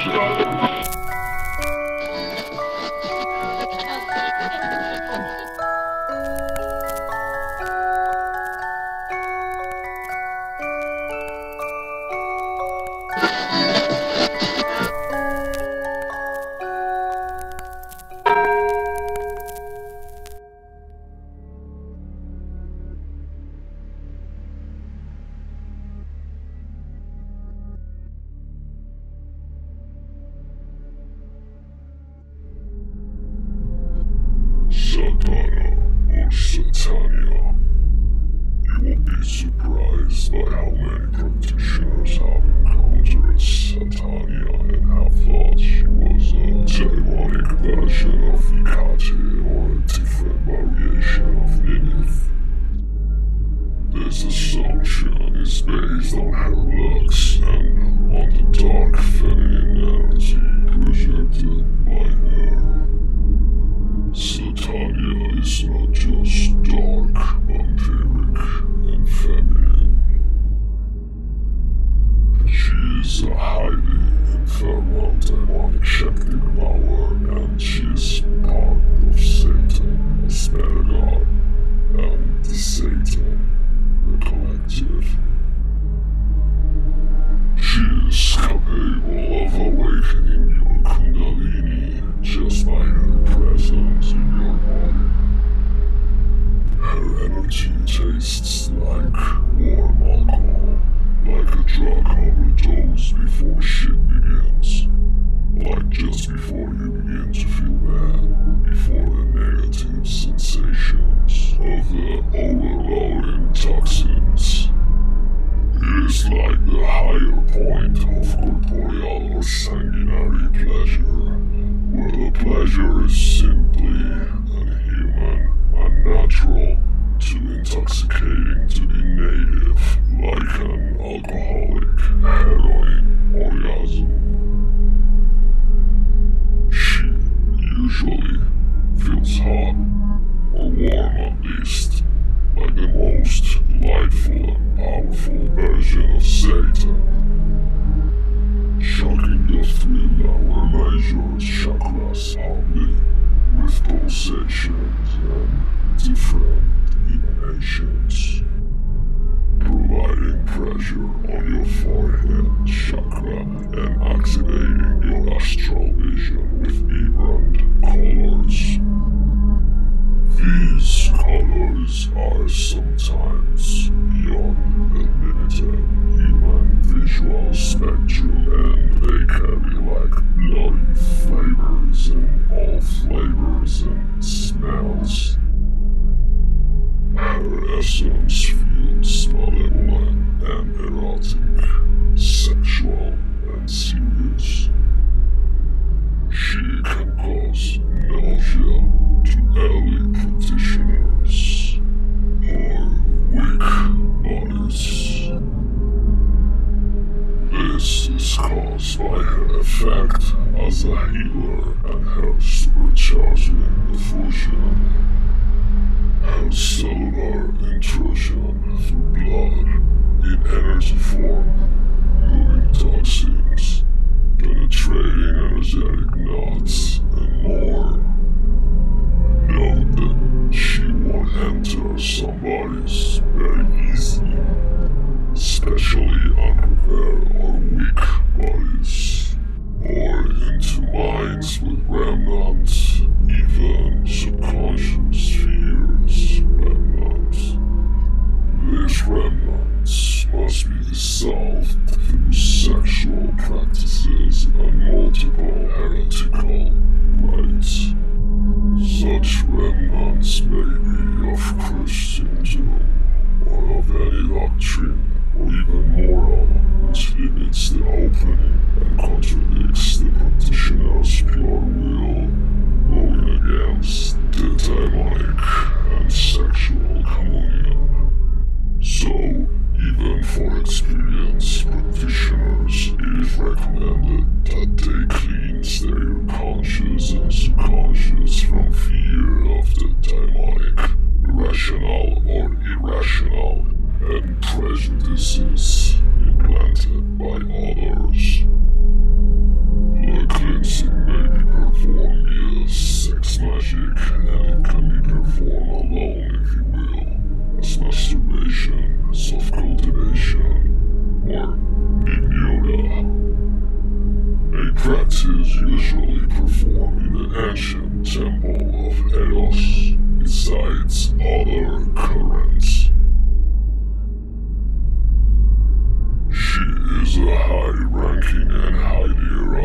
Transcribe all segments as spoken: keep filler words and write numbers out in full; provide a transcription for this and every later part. Satana or Satania, you will be surprised by how many practitioners have encountered Satania and have thought she was a demonic version of Ikate or a different variation of Lilith. This assumption is based on her looks and on the dark feminine energy projected by her. Satania is not just dark, vampiric, and feminine. She is a highly infernal demonic Shakti power, and she is part of Satan, as Paragon, and the Satan, the collective. She is capable of awakening your Kundalini just by her presence in your body. Her energy tastes like warm alcohol, like a drug overdose before shit begins. Like just before you begin to feel bad, before the negative sensations of the overloading toxins. It is like the higher point of corporeal or sanguinary pleasure, where the pleasure is simply unhuman, unnatural, too intoxicating to be native, like an alcoholic heroin orgasm. She usually feels hot, or warm at least, like the most delightful and powerful version of Satan, shocking your three lower major chakras hotly with pulsations and different emanations, providing pressure on your forehead chakra and activating your astral vision with vibrant colors. These colors are sometimes beyond the limited human visual spectrum, and they carry like bloody flavors and all flavors and smells. Her essence feels malevolent and erotic, sexual and serious. She can cause nausea to early practitioners or weak bodies. This is caused by her effect as a healer and her supercharging diffusion, her cellular intrusion through blood in energy form, moving toxins, penetrating energetic knots, and more. Note that she won't enter somebody's very easily, especially unprepared or weak bodies, or into minds with remnants, even subconscious fears, remnants. These remnants must be dissolved through sexual practices and multiple heretical rites. Such remnants may be of Christendom, or of any doctrine, or even moral, which limits the opening and contradicts the practitioner's pure will, going against the demonic and sexual communion. So, even for experienced practitioners, it is recommended that they cleanse their conscious and subconscious from fear of the demonic, rational or irrational, and prejudices implanted by others.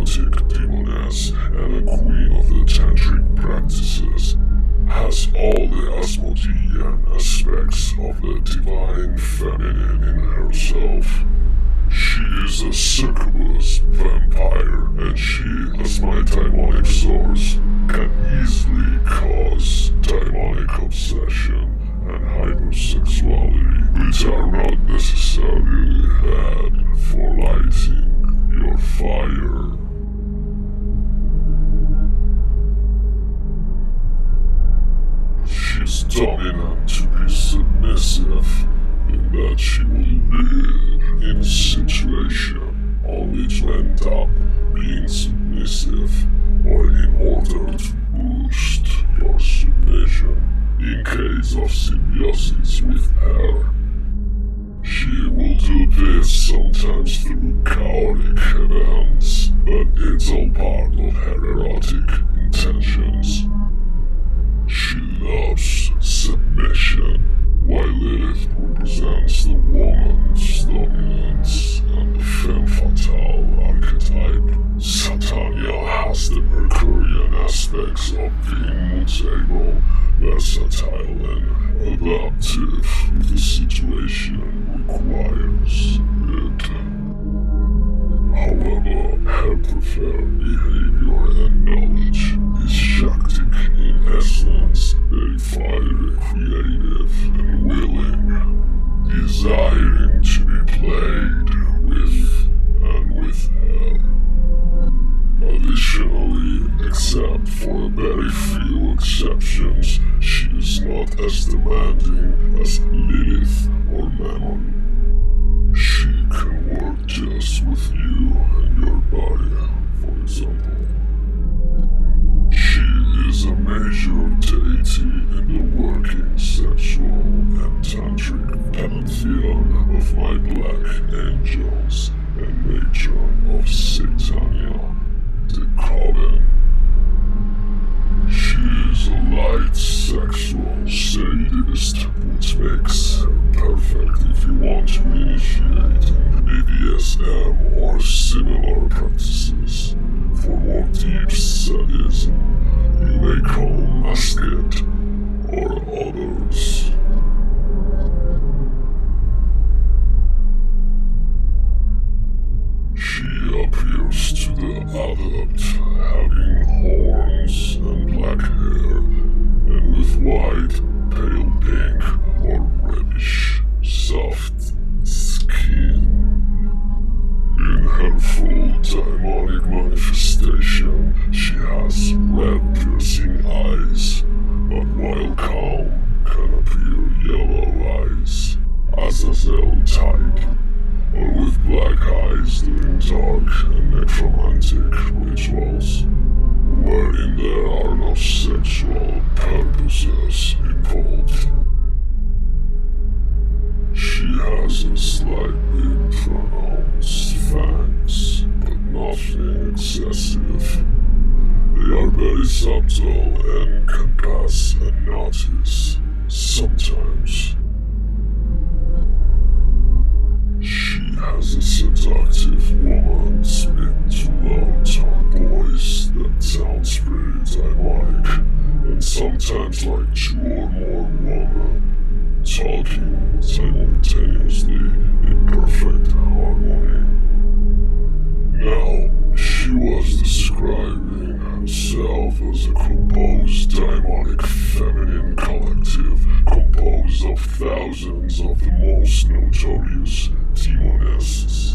logic, deemed as and a queen of the tantric practices, has all the Asmodean aspects of the divine feminine in herself. She is a succubus vampire, and she, as my daimonic source, can easily cause daimonic obsession and hypersexuality, which are not necessarily had for lighting your fire. She's dominant to be submissive, in that she will lead in a situation only to end up being submissive, or in order to boost your submission in case of symbiosis with her. She will do this sometimes through chaotic events, but it's all part of her erotic intentions. She loves submission, while Lilith represents the woman's dominance and the femme fatale archetype. Satania has the Mercurian aspects of being mutable, versatile and adaptive if the situation requires it. However, her preferred behavior and knowledge is Shaktic in essence, verified, creative, and willing, desiring to be played with and with her. Additionally, except for very few exceptions, she is not as demanding as Lilith or Mammon. She can work just with you and your body, for example. She is a major deity in the working sexual and tantric pantheon of my black angels and matron of Satania, the coven. She is a light sexual sadist, which makes her perfect if you want to initiate B D S M or similar practices. For more deep sadism, you may call Musket or others. She appears to the adept, having horns and black hair, and with white, pale pink, or reddish, soft skin. In her full daimonic manifestation, she has red piercing eyes, but while calm, can appear yellow eyes, Azazel type, or with black eyes during dark and necromantic rituals, wherein there are no sexual purposes involved. She has a slightly pronounced fangs, but nothing excessive. They are very subtle and can pass unnoticed sometimes. She has a seductive woman's mid to low tone voice that sounds pretty demonic, and sometimes like two or more women talking simultaneously in perfect harmony. Now, she was describing herself as a composed daimonic feminine collective composed of thousands of the most notorious demonists.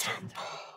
temple.